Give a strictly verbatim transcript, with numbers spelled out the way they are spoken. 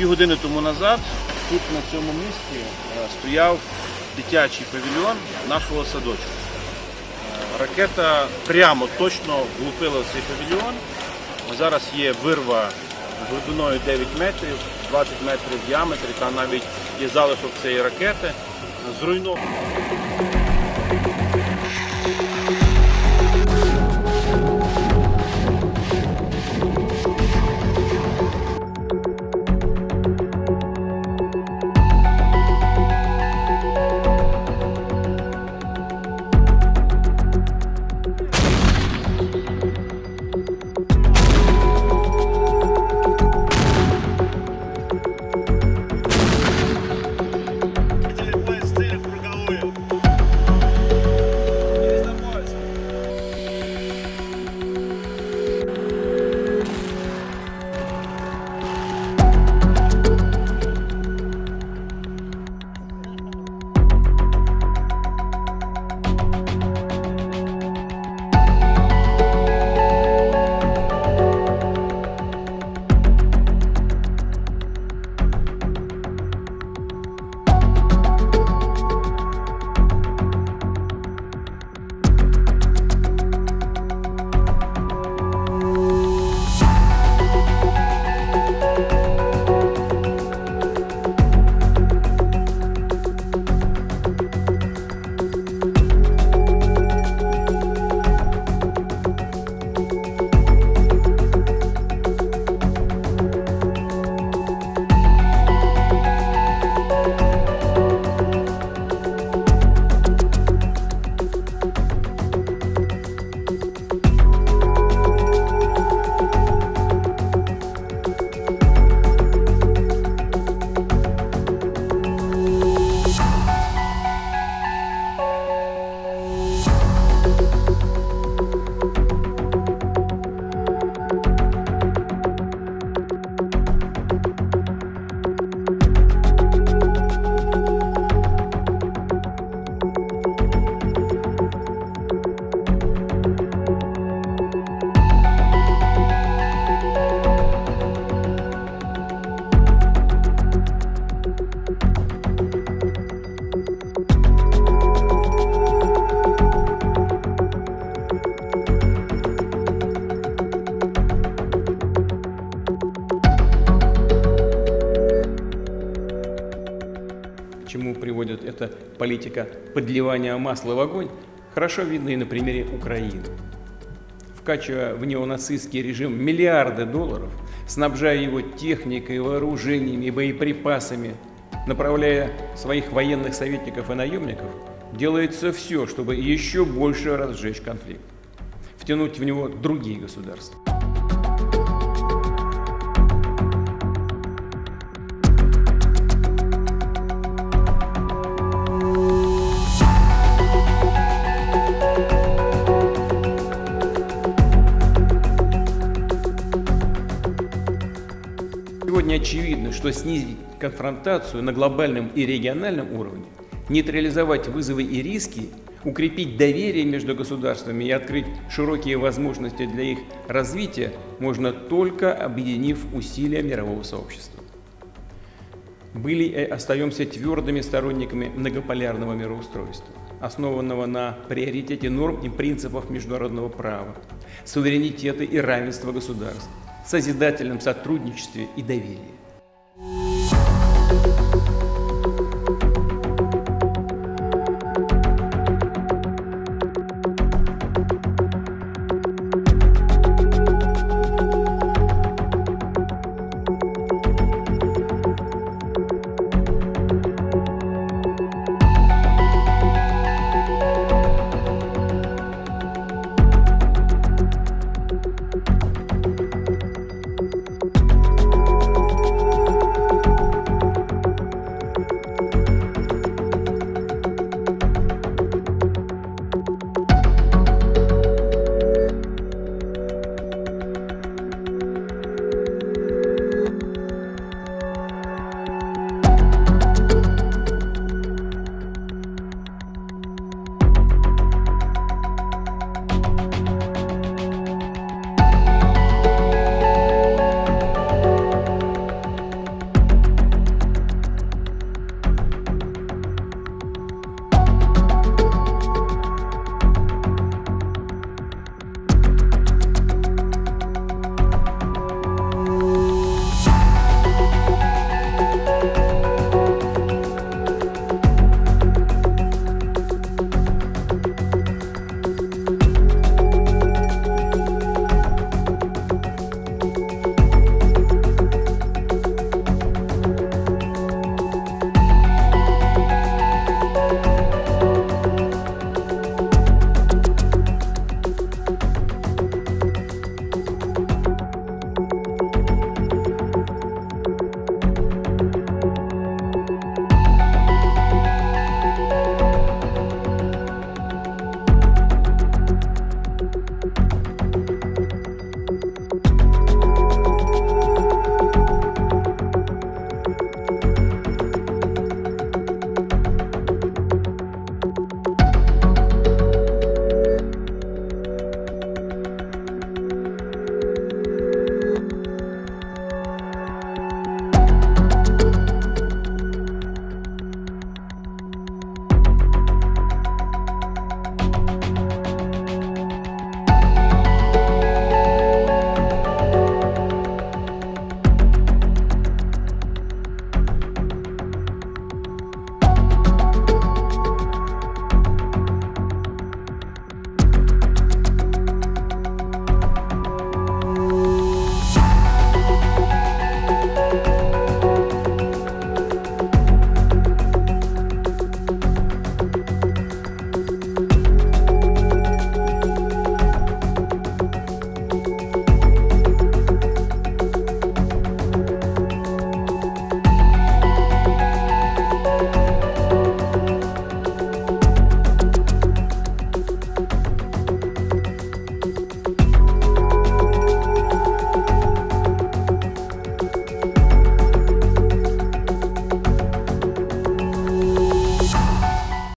Дві години тому назад тут на цьому місці стояв дитячий павільйон нашого садочку. Ракета прямо точно влупила в цей павільйон. Зараз є вирва глибиною дев'ять метрів, двадцять метрів в діаметрі, та навіть є залишок цієї ракети. Зруйновано. К чему приводит эта политика подливания масла в огонь, хорошо видно и на примере Украины. Вкачивая в неонацистский режим миллиарды долларов, снабжая его техникой, вооружениями, боеприпасами, направляя своих военных советников и наемников, делается все, чтобы еще больше разжечь конфликт, втянуть в него другие государства. Сегодня очевидно, что снизить конфронтацию на глобальном и региональном уровне, нейтрализовать вызовы и риски, укрепить доверие между государствами и открыть широкие возможности для их развития можно только объединив усилия мирового сообщества. Были и остаемся твердыми сторонниками многополярного мироустройства, основанного на приоритете норм и принципов международного права, суверенитета и равенства государств, созидательном сотрудничестве и доверии.